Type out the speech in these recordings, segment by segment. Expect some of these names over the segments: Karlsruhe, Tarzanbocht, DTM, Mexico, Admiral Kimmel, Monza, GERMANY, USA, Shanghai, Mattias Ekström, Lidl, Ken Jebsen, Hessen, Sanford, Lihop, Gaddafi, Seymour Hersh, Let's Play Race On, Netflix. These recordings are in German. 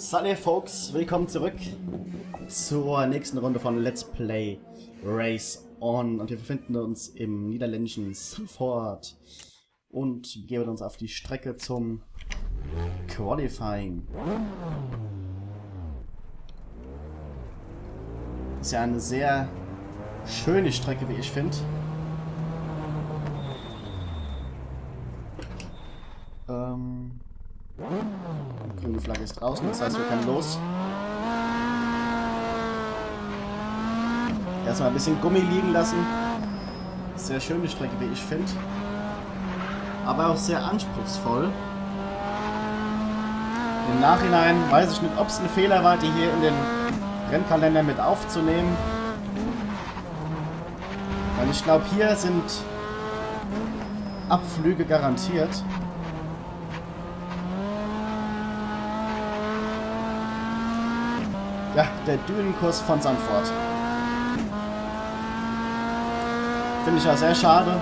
Salut Folks, willkommen zurück zur nächsten Runde von Let's Play Race On. Und wir befinden uns im niederländischen Sanford und geben uns auf die Strecke zum Qualifying. Das ist ja eine sehr schöne Strecke, wie ich finde. Die grüne Flagge ist draußen, das heißt, wir können los. Erstmal ein bisschen Gummi liegen lassen. Sehr schöne Strecke, wie ich finde. Aber auch sehr anspruchsvoll. Im Nachhinein weiß ich nicht, ob es ein Fehler war, die hier in den Rennkalender mit aufzunehmen. Weil ich glaube, hier sind Abflüge garantiert. Ja, der Dünenkurs von Sanford. Finde ich ja sehr schade.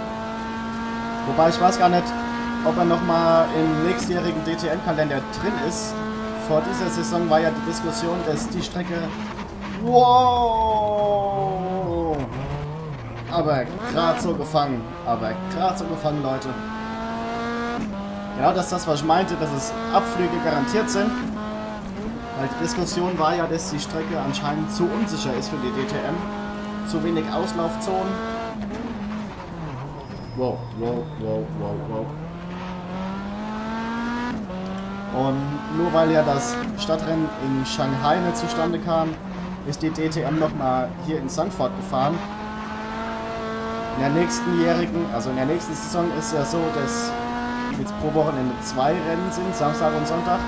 Wobei ich weiß gar nicht, ob er nochmal im nächstjährigen DTM-Kalender drin ist. Vor dieser Saison war ja die Diskussion, dass die Strecke... Wow! Aber gerade so gefangen. Aber gerade so gefangen, Leute. Genau das ist das, was ich meinte, dass es Abflüge garantiert sind. Weil die Diskussion war ja, dass die Strecke anscheinend zu unsicher ist für die DTM. Zu wenig Auslaufzonen. Wow, wow, wow, wow, wow. Und nur weil ja das Stadtrennen in Shanghai nicht zustande kam, ist die DTM nochmal hier in Sanford gefahren. In der nächsten Saison ist ja so, dass jetzt pro Wochenende 2 Rennen sind, Samstag und Sonntag.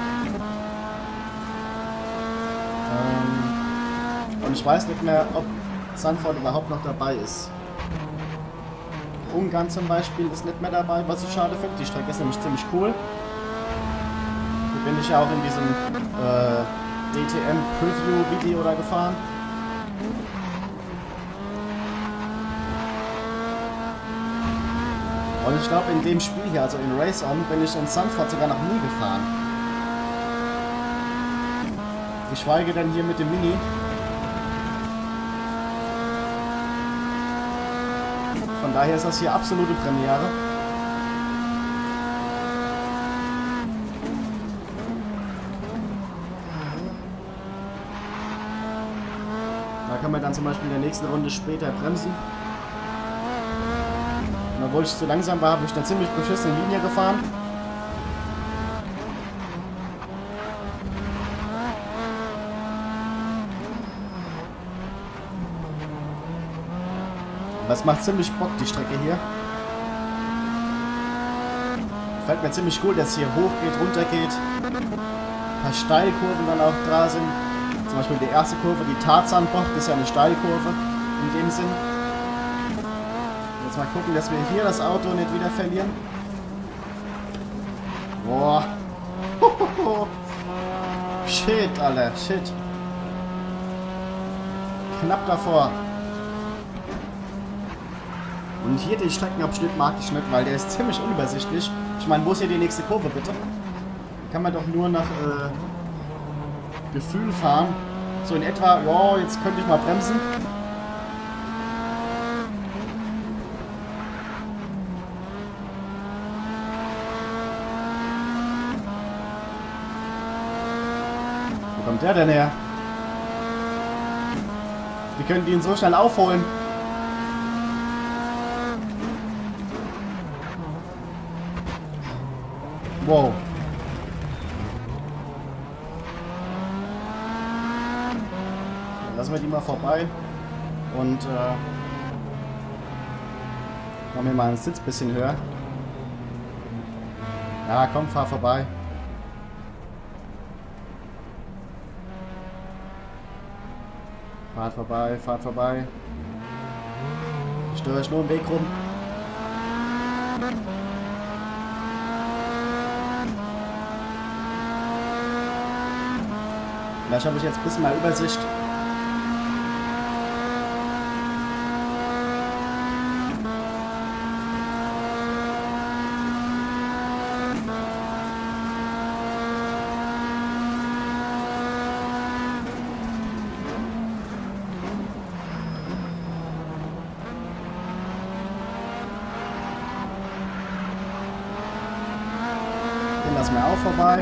Und ich weiß nicht mehr, ob Sanford überhaupt noch dabei ist. Ungarn zum Beispiel ist nicht mehr dabei, was ich schade finde. Die Strecke ist nämlich ziemlich cool. Hier bin ich ja auch in diesem DTM-Preview-Video da gefahren. Und ich glaube, in dem Spiel hier, also in Race On, bin ich in Sanford sogar noch nie gefahren. Geschweige denn hier mit dem Mini. Von daher ist das hier absolute Premiere. Da kann man dann zum Beispiel in der nächsten Runde später bremsen. Und obwohl ich zu langsam war, habe ich eine ziemlich beschissene Linie gefahren. Das macht ziemlich Bock, die Strecke hier. Fällt mir ziemlich gut, dass hier hoch geht, runter geht. Ein paar Steilkurven dann auch da sind. Zum Beispiel die erste Kurve, die Tarzanbocht, ist ja eine Steilkurve in dem Sinn. Jetzt mal gucken, dass wir hier das Auto nicht wieder verlieren. Boah. Shit, Alter, shit. Knapp davor. Und hier den Streckenabschnitt mag ich nicht, weil der ist ziemlich unübersichtlich. Ich meine, wo ist hier die nächste Kurve, bitte? Kann man doch nur nach Gefühl fahren. So in etwa, wow, jetzt könnte ich mal bremsen. Wo kommt der denn her? Wir können ihn so schnell aufholen. Wow. Dann lassen wir die mal vorbei und machen wir mal einen Sitz ein bisschen höher. Ja, komm, fahr vorbei. Fahrt vorbei, fahrt vorbei. Ich störe euch nur im Weg rum. Vielleicht habe ich jetzt ein bisschen mehr Übersicht. da ist mir auch vorbei.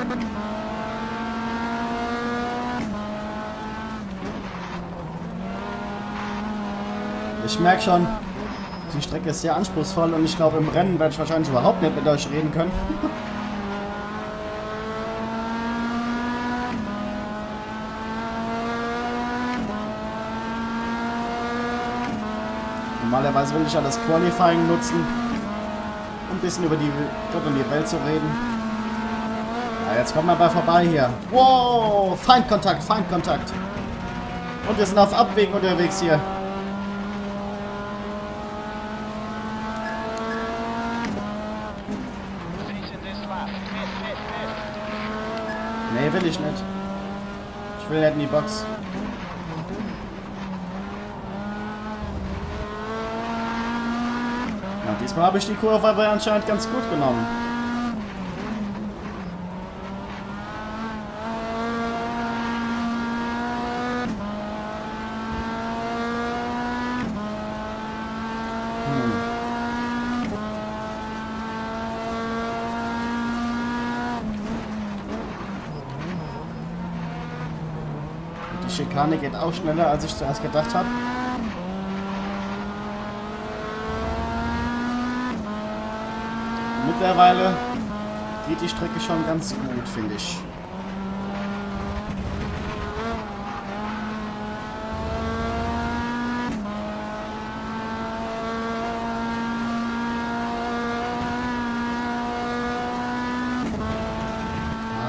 Ich merke schon, die Strecke ist sehr anspruchsvoll und ich glaube, im Rennen werde ich wahrscheinlich überhaupt nicht mit euch reden können. Normalerweise will ich ja das Qualifying nutzen, um ein bisschen über die Gott und die Welt zu reden. Ja, jetzt kommen wir mal vorbei hier. Wow, Feindkontakt, Feindkontakt. Und wir sind auf Abwegen unterwegs hier. Nee, will ich nicht. Ich will nicht in die Box. Ja, diesmal habe ich die Kurve aber anscheinend ganz gut genommen. Die Schikane geht auch schneller, als ich zuerst gedacht habe. Mittlerweile geht die Strecke schon ganz gut, finde ich.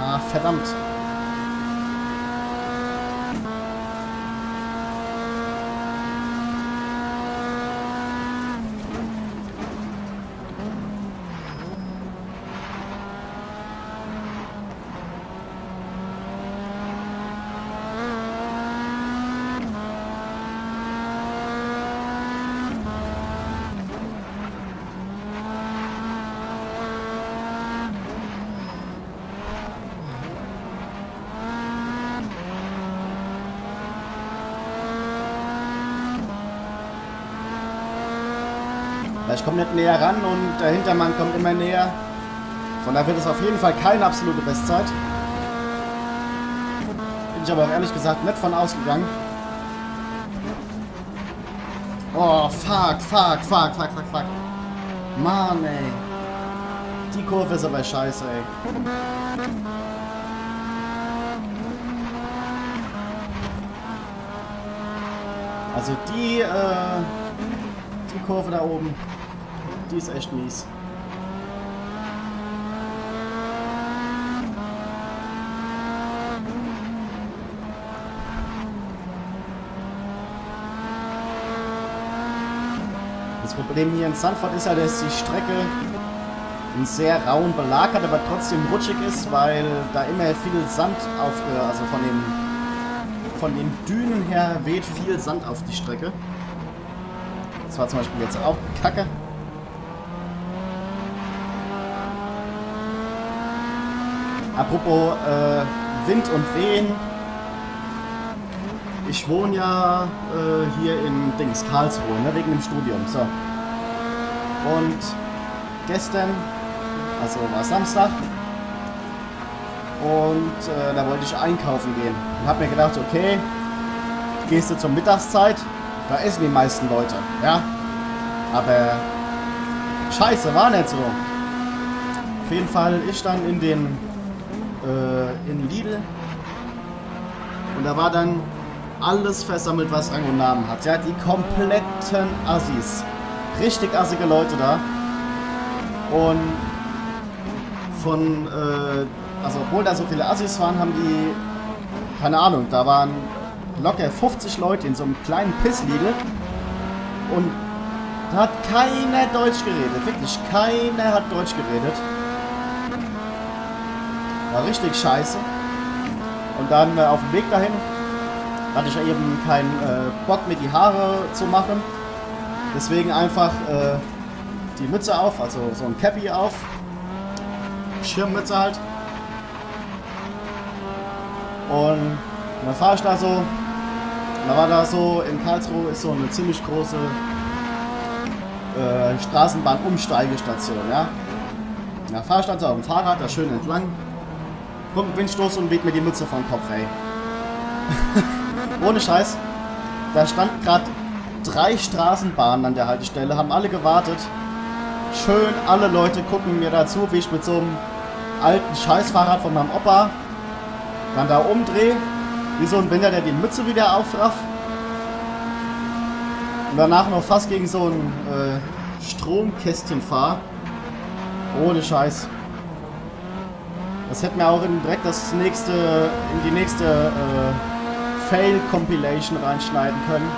Ah, verdammt. Ich komme nicht näher ran und der Hintermann kommt immer näher. Von daher wird es auf jeden Fall keine absolute Bestzeit. Bin ich aber auch ehrlich gesagt nicht von ausgegangen. Oh, fuck. Mann, ey. Die Kurve ist aber scheiße, ey. Also die Kurve da oben. Die ist echt mies. Das Problem hier in Sanford ist ja, dass die Strecke einen sehr rauen Belag hat, aber trotzdem rutschig ist, weil da immer viel Sand also von den Dünen her weht viel Sand auf die Strecke. Das war zum Beispiel jetzt auch Kacke. Apropos Wind und Wehen. Ich wohne ja hier in Karlsruhe, ne, wegen dem Studium. So. Und gestern, also war Samstag, und da wollte ich einkaufen gehen. Und habe mir gedacht, okay, gehst du zur Mittagszeit, da essen die meisten Leute, ja. Aber scheiße, war nicht so. Auf jeden Fall, ich dann in Lidl, und da war dann alles versammelt, was Rang und Namen hat. Ja, die kompletten Assis. Richtig assige Leute da. Und also obwohl da so viele Assis waren, haben die, keine Ahnung, da waren locker 50 Leute in so einem kleinen Piss-Lidl, und da hat keiner Deutsch geredet. Wirklich, keiner hat Deutsch geredet. War richtig scheiße. Und dann auf dem Weg dahin hatte ich eben keinen Bock, mir die Haare zu machen. Deswegen einfach die Mütze auf, also so ein Cappy auf. Schirmmütze halt. Und dann fahre ich da so. Und da war da so, in Karlsruhe ist so eine ziemlich große Straßenbahn-Umsteigestation, ja. Da fahr ich also auf dem Fahrrad da schön entlang. Kommt ein Windstoß und weht mir die Mütze vom Kopf, ey. Ohne Scheiß. Da stand gerade 3 Straßenbahnen an der Haltestelle, haben alle gewartet. Schön, alle Leute gucken mir dazu, wie ich mit so einem alten Scheißfahrrad von meinem Opa dann da umdrehe. Wie so ein Winder, der die Mütze wieder aufrafft. Und danach noch fast gegen so ein Stromkästchen fahre. Ohne Scheiß. Das hätte mir auch direkt in die nächste Fail-Compilation reinschneiden können.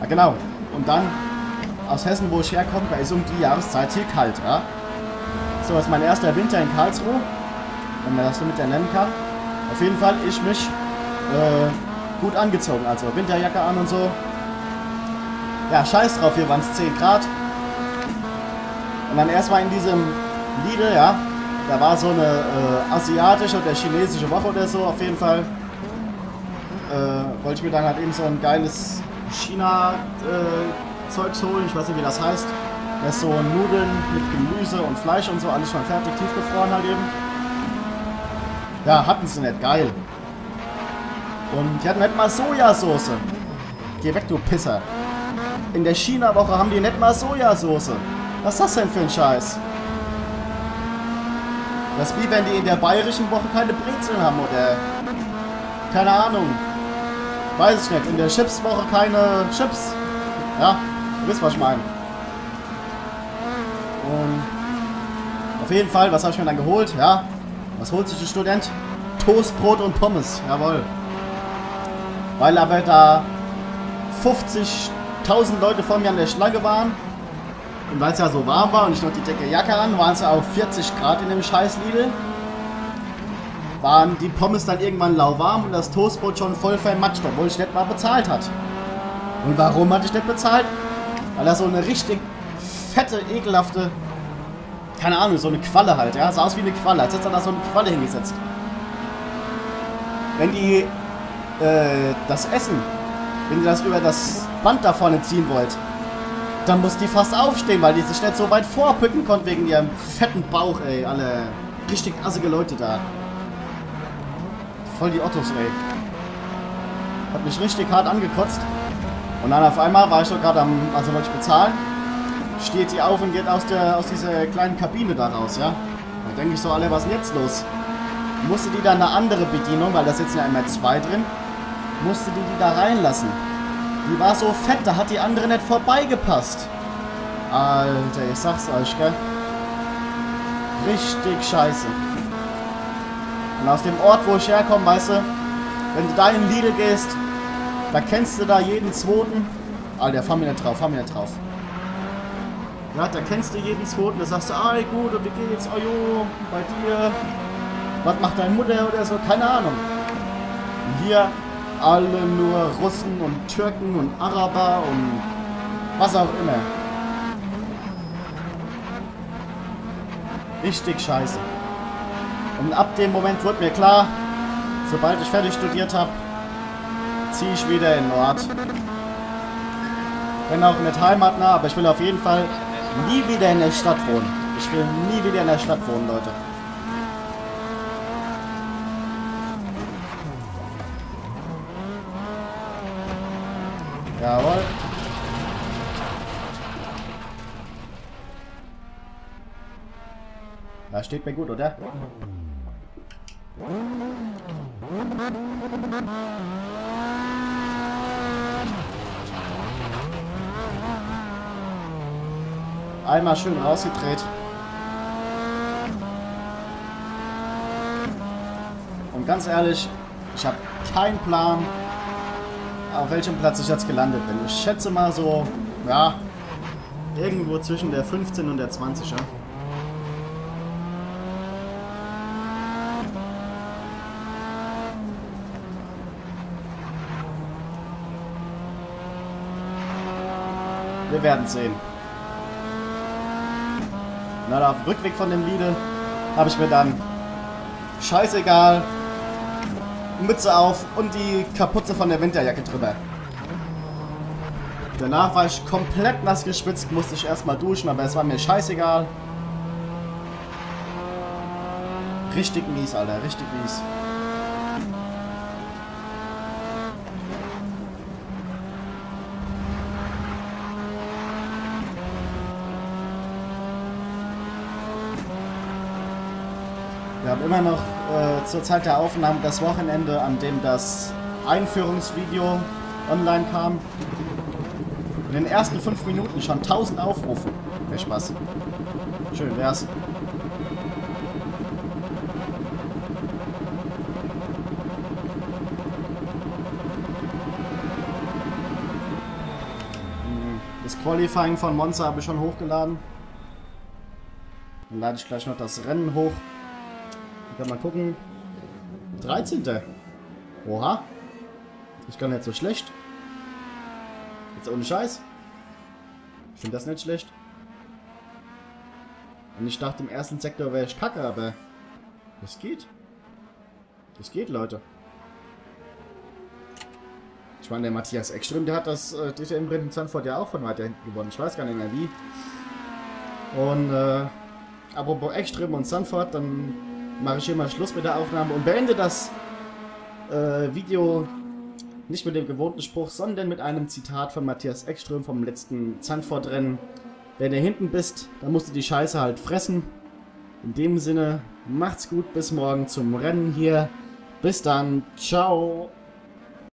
Ja, genau. Und dann aus Hessen, wo ich herkomme, da ist um die Jahreszeit hier kalt. Ja? So, das ist mein erster Winter in Karlsruhe, wenn man das so mit nennen kann. Auf jeden Fall, ich mich gut angezogen, also Winterjacke an und so. Ja, scheiß drauf, hier waren es 10 Grad. Und dann erstmal in diesem Lidl, ja, da war so eine asiatische oder chinesische Woche oder so, auf jeden Fall. Wollte ich mir dann halt eben so ein geiles China-Zeugs holen, ich weiß nicht, wie das heißt. Das ist so Nudeln mit Gemüse und Fleisch und so, alles schon fertig, tiefgefroren halt eben. Ja, hatten sie nicht, geil. Und die hatten nicht mal Sojasauce. Geh weg, du Pisser. In der China-Woche haben die nicht mal Sojasauce. Was ist das denn für ein Scheiß? Das ist wie wenn die in der bayerischen Woche keine Brezeln haben oder... keine Ahnung. Weiß ich nicht. In der Chips-Woche keine Chips. Ja, du wisst, was ich meine. Und auf jeden Fall, was habe ich mir dann geholt? Ja, was holt sich ein Student? Toastbrot und Pommes. Jawohl. Weil aber da 50.000 Leute vor mir an der Schlange waren und weil es ja so warm war und ich noch die dicke Jacke an, waren es ja auch 40 Grad in dem scheiß Lidl, waren die Pommes dann irgendwann lauwarm und das Toastbrot schon voll vermatscht, obwohl ich nicht mal bezahlt hat. Und warum hatte ich nicht bezahlt? Weil das so eine richtig fette, ekelhafte, keine Ahnung, so eine Qualle halt, ja, sah aus wie eine Qualle, als hätte er da so eine Qualle hingesetzt. Wenn die das Essen, wenn ihr das über das Band da vorne ziehen wollt, dann muss die fast aufstehen, weil die sich nicht so weit vorpücken konnte wegen ihrem fetten Bauch, ey. Alle richtig assige Leute da. Voll die Ottos, ey. Hat mich richtig hart angekotzt. Und dann auf einmal war ich doch gerade am, also wollte ich bezahlen, steht die auf und geht aus dieser kleinen Kabine da raus, ja. Da denke ich so, alle, was ist denn jetzt los? Musste die dann eine andere Bedienung, weil da sitzen ja immer 2 drin, musste die da reinlassen. Die war so fett, da hat die andere nicht vorbeigepasst. Alter, ich sag's euch, gell? Richtig scheiße. Und aus dem Ort, wo ich herkomme, weißt du, wenn du da in Lidl gehst, da kennst du da jeden zweiten. Alter, fahr mir nicht drauf, fahr mir nicht drauf. Ja, da kennst du jeden zweiten, da sagst du, ah, gut, und wie geht's, oh jo, bei dir? Was macht deine Mutter oder so? Keine Ahnung. Und hier... alle nur Russen und Türken und Araber und was auch immer. Richtig scheiße. Und ab dem Moment wurde mir klar, sobald ich fertig studiert habe, ziehe ich wieder in den Ort. Wenn auch nicht heimatnah, aber ich will auf jeden Fall nie wieder in der Stadt wohnen. Ich will nie wieder in der Stadt wohnen, Leute. Jawohl. Das steht mir gut, oder? Einmal schön rausgedreht. Und ganz ehrlich, ich habe keinen Plan, auf welchem Platz ich jetzt gelandet bin. Ich schätze mal so, ja, irgendwo zwischen der 15 und der 20, ja. Wir werden sehen. Na, auf dem Rückweg von dem Lidl habe ich mir dann scheißegal Mütze auf und die Kapuze von der Winterjacke drüber. Danach war ich komplett nass geschwitzt, musste ich erstmal duschen, aber es war mir scheißegal. Richtig mies, Alter, richtig mies. Wir haben immer noch zur Zeit der Aufnahmen das Wochenende, an dem das Einführungsvideo online kam. In den ersten 5 Minuten schon 1000 Aufrufe. Mehr Spaß. Schön wär's. Das Qualifying von Monza habe ich schon hochgeladen. Dann lade ich gleich noch das Rennen hoch. Ich kann mal gucken. 13. Oha. Ich kann nicht so schlecht. Jetzt ohne Scheiß. Ich finde das nicht schlecht. Und ich dachte, im ersten Sektor wäre ich kacke, aber das geht. Das geht, Leute. Ich meine, der Mattias Ekström, der hat das DTM-Rennen in Sanford ja auch von weiter hinten gewonnen. Ich weiß gar nicht mehr wie. Und apropos Ekström und Sanford, dann mache ich hier mal Schluss mit der Aufnahme und beende das Video nicht mit dem gewohnten Spruch, sondern mit einem Zitat von Mattias Ekström vom letzten Zandvoort-Rennen. Wenn du hinten bist, dann musst du die Scheiße halt fressen. In dem Sinne, macht's gut, bis morgen zum Rennen hier. Bis dann, ciao.